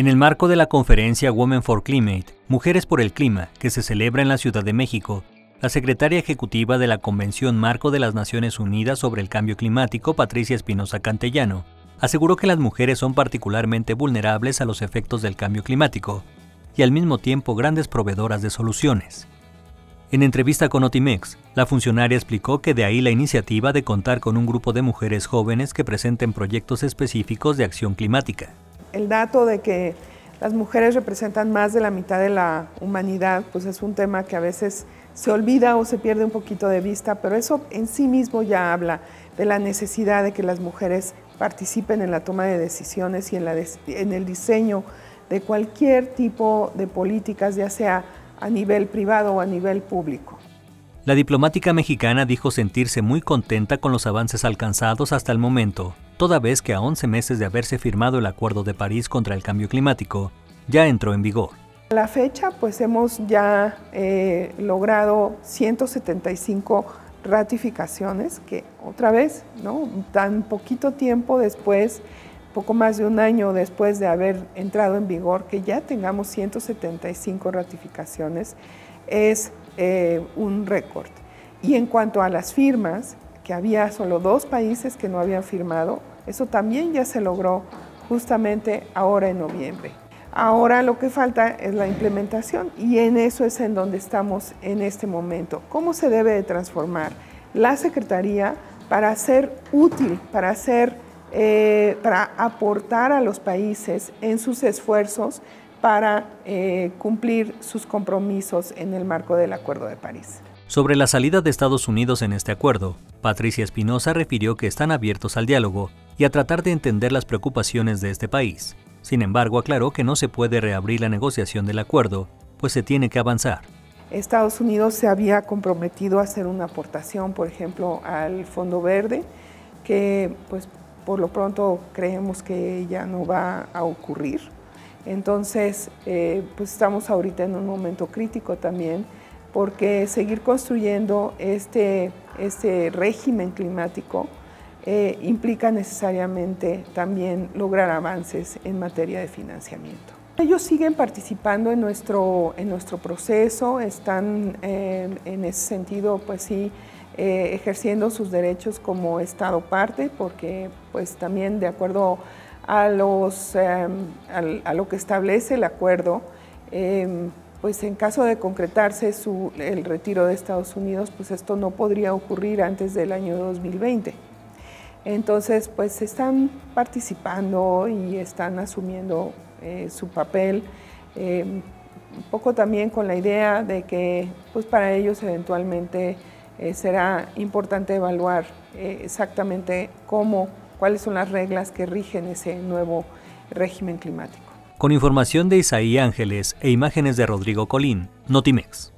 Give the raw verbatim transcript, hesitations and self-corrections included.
En el marco de la conferencia Women for Climate, Mujeres por el Clima, que se celebra en la Ciudad de México, la secretaria ejecutiva de la Convención Marco de las Naciones Unidas sobre el Cambio Climático, Patricia Espinosa Cantellano, aseguró que las mujeres son particularmente vulnerables a los efectos del cambio climático y al mismo tiempo grandes proveedoras de soluciones. En entrevista con Notimex, la funcionaria explicó que de ahí la iniciativa de contar con un grupo de mujeres jóvenes que presenten proyectos específicos de acción climática. El dato de que las mujeres representan más de la mitad de la humanidad, pues es un tema que a veces se olvida o se pierde un poquito de vista, pero eso en sí mismo ya habla de la necesidad de que las mujeres participen en la toma de decisiones y en, la de, en el diseño de cualquier tipo de políticas, ya sea a nivel privado o a nivel público. La diplomática mexicana dijo sentirse muy contenta con los avances alcanzados hasta el momento, toda vez que a once meses de haberse firmado el Acuerdo de París contra el Cambio Climático, ya entró en vigor. A la fecha, pues hemos ya eh, logrado ciento setenta y cinco ratificaciones, que otra vez, ¿no? Tan poquito tiempo después, poco más de un año después de haber entrado en vigor, que ya tengamos ciento setenta y cinco ratificaciones, es eh, un récord. Y en cuanto a las firmas, que había solo dos países que no habían firmado, eso también ya se logró justamente ahora en noviembre. Ahora lo que falta es la implementación y en eso es en donde estamos en este momento. ¿Cómo se debe de transformar la Secretaría para ser útil, para, ser, eh, para aportar a los países en sus esfuerzos para eh, cumplir sus compromisos en el marco del Acuerdo de París? Sobre la salida de Estados Unidos en este acuerdo, Patricia Espinosa refirió que están abiertos al diálogo y a tratar de entender las preocupaciones de este país. Sin embargo, aclaró que no se puede reabrir la negociación del acuerdo, pues se tiene que avanzar. Estados Unidos se había comprometido a hacer una aportación, por ejemplo, al Fondo Verde, que pues por lo pronto creemos que ya no va a ocurrir. Entonces, eh, pues estamos ahorita en un momento crítico también, porque seguir construyendo este, este régimen climático Eh, implica necesariamente también lograr avances en materia de financiamiento. Ellos siguen participando en nuestro, en nuestro proceso, están eh, en ese sentido, pues sí, eh, ejerciendo sus derechos como Estado parte, porque pues también de acuerdo a, los, eh, a, a lo que establece el acuerdo, eh, pues en caso de concretarse su, el retiro de Estados Unidos, pues esto no podría ocurrir antes del año dos mil veinte. Entonces, pues están participando y están asumiendo eh, su papel, eh, un poco también con la idea de que pues para ellos eventualmente eh, será importante evaluar eh, exactamente cómo, cuáles son las reglas que rigen ese nuevo régimen climático. Con información de Isaí Ángeles e imágenes de Rodrigo Colín, Notimex.